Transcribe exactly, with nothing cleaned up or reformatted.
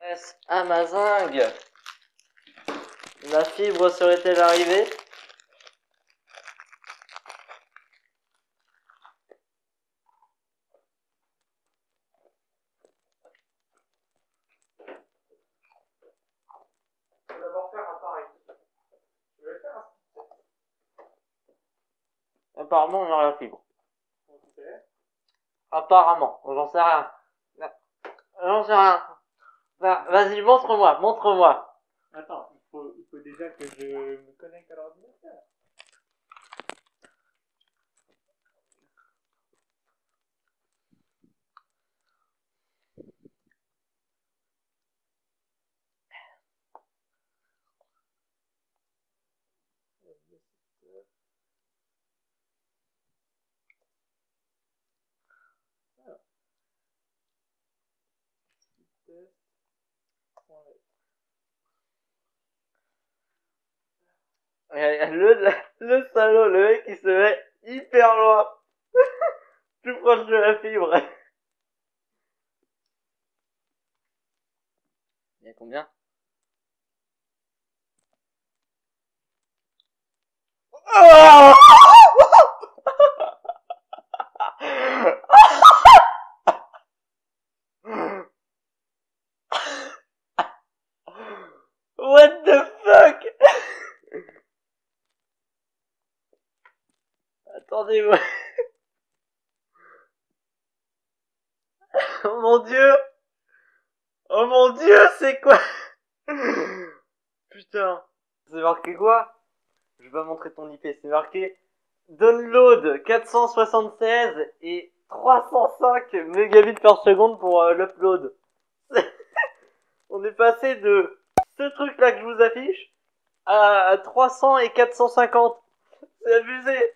S. Amazingue. La fibre serait-elle arrivée? Apparemment, on a la fibre. Okay. Apparemment, j'en sais rien. J'en sais rien. Vas-y, montre-moi, montre-moi. Attends, il faut, il faut déjà que je me connecte à l'ordinateur. Le, le salaud, le mec il se met hyper loin, tout proche de la fibre. Il y a combien? Oh what the fuck? Attendez-moi. Oh mon dieu. Oh mon dieu, c'est quoi? Putain. C'est marqué quoi? Je vais pas montrer ton I P, c'est marqué download quatre cent soixante-seize et trois cent cinq mégabits par seconde pour euh, l'upload. On est passé de ce truc là que je vous affiche à trois cents et quatre cent cinquante. C'est abusé.